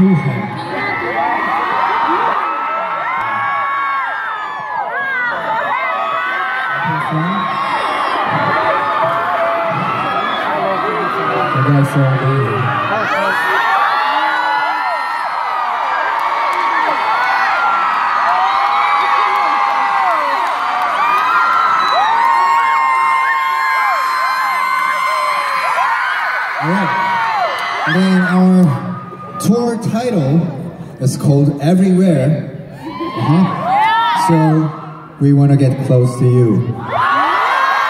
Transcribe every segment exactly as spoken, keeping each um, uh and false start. Tuesday. So amazing. Alright, and then our tour title is called Everywhere. Uh-huh. So we want to get close to you.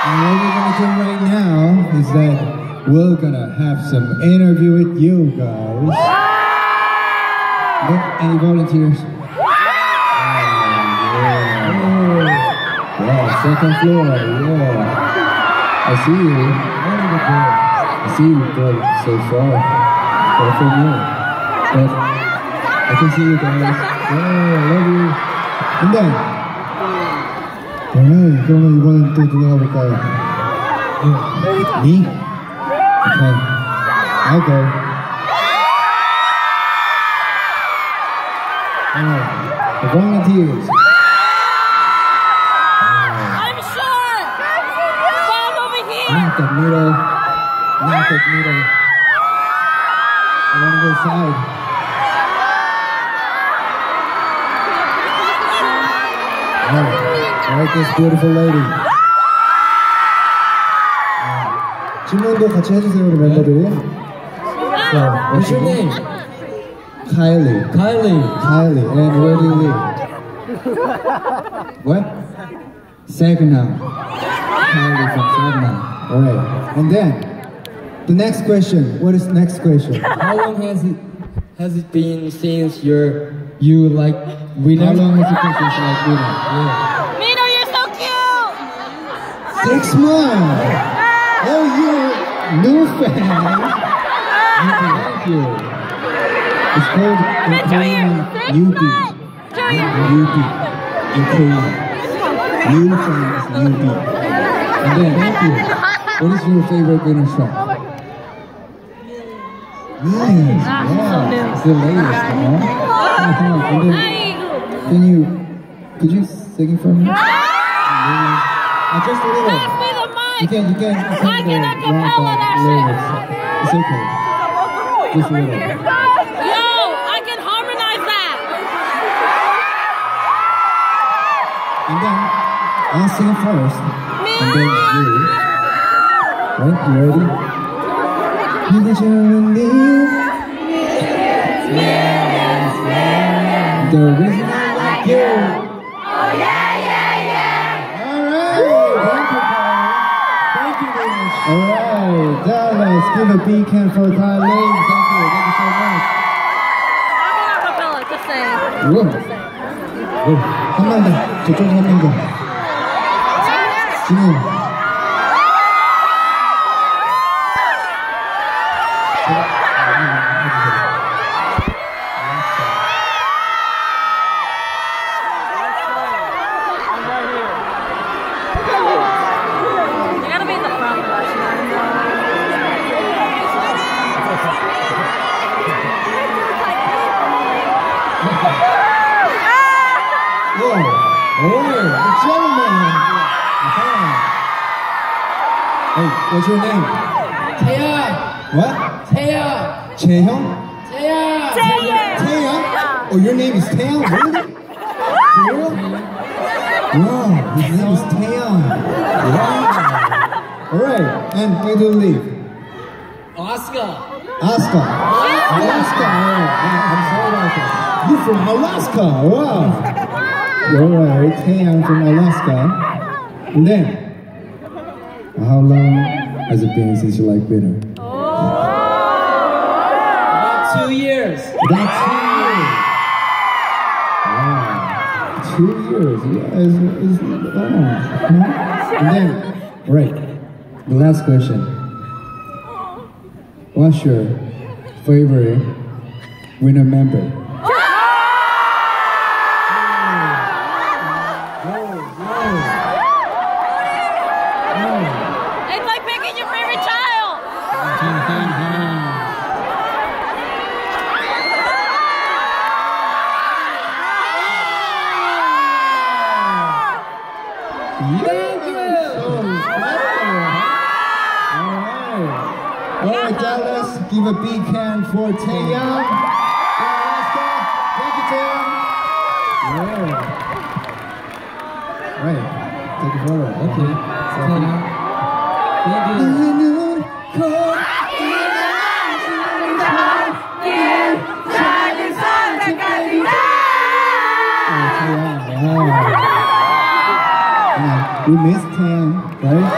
And what we're going to do right now is that we're gonna have some interview with you guys. Look, any volunteers? Oh, yeah. Yeah, second floor, yeah. I see you. I see you guys so far. Far from you. But I can see you guys. Yeah, I love you. And then, alright, 그러면 이번엔 또 누가 볼까요? 니? Okay, I'll go. Alright, the volunteers. Right. I'm short! Bob over here! Not the middle. Not the middle. I want to go side. Alright, alright, this beautiful lady. 질문도 같이 해주세요, 우리 멤버들. 자, what's your name? Kylie. Kylie. Kylie. And where do you live? What? Saginaw. Kylie from Saginaw. Alright. And then, the next question. What is the next question? How long has it has it been since you're you like Winner? How long has it been since you like Winner? Yeah. Mino, you're so cute. Six months. Oh, you're new fan! Thank you. It's called the Korean Yubi. Yubi. In Korean. New fan is Yubi. And then, thank you. What is your favorite Winner song? Yes, wow. It's the latest, huh? And then, can you, could you sing it for me? Uh, just a little. You can, you can. I cannot capella that shit. It's okay. Just a little. Yo, I can harmonize that. And then, I'll sing first. And then you. Right, you ready? Yeah. The reason I like you. Oh yeah, yeah, yeah. Alright. Alright, Dallas, give a big hand for Tyler. Thank you, thank you so much. I'm not a just saying. Whoa. 한번 더, 저쪽 한번 더. 지금. What's your name? Taeyang. What? Taeyang. Taeyang? Taeyang. Taeyang. Taeyang? Oh, your name is Taeyang? Really? For real? Wow, his name is Taeyang. Wow. Alright, and where do you live? Oscar. Oscar. Alaska. Oh, I'm sorry about that. You're from Alaska. Wow. Alright, Taeyang from Alaska. And then, how long has it been since you like Winner? Oh. About two years. About two years. Wow. Two years. Yeah, it's, it's, oh. No? And then, right. The last question. What's your favorite Winner member? Oh. Oh. Oh. Oh. It's like picking your favorite child! Give a big hand for Taeyang. Thank you, Taeyang. Yeah. Right. Take a photo. Okay. So, Taeyang. We missed Taeyang, right?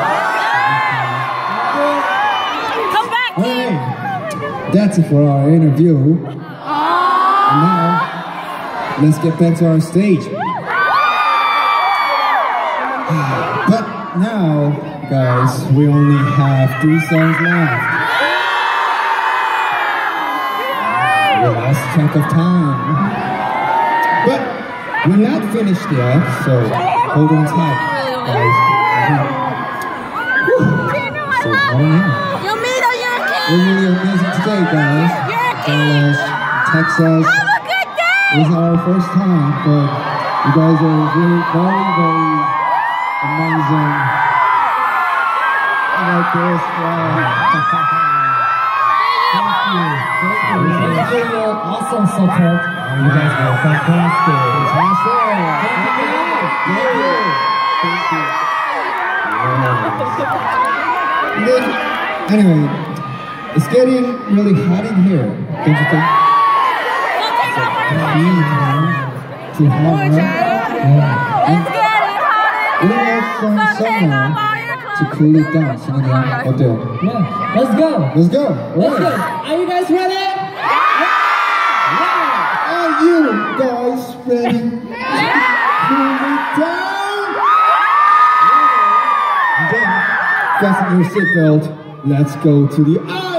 That's it for our interview. Oh. And now, let's get back to our stage. But now, guys, we only have three songs left. We lost track of time. But we're not finished yet, so hold on tight, guys. So, on we're really amazing today, guys. Dallas, Texas. Have a good day! This is our first time, but you guys are really very, very amazing. I like this. Wow. Thank you. Thank you. Thank you. Awesome support. You guys are fantastic. Fantastic. Thank you. Thank you. Thank you. Wow. Then, anyway. It's getting really hot in here, don't you think? It's too hot, right? Yeah. It's getting hot in here! We're gonna have some summer to cool it down. Yeah. Let's go! Let's go! Let's go! Are you guys ready? Yeah! Are you guys ready to cool it down? Yeah! And then, fasten your seatbelt. Let's go to the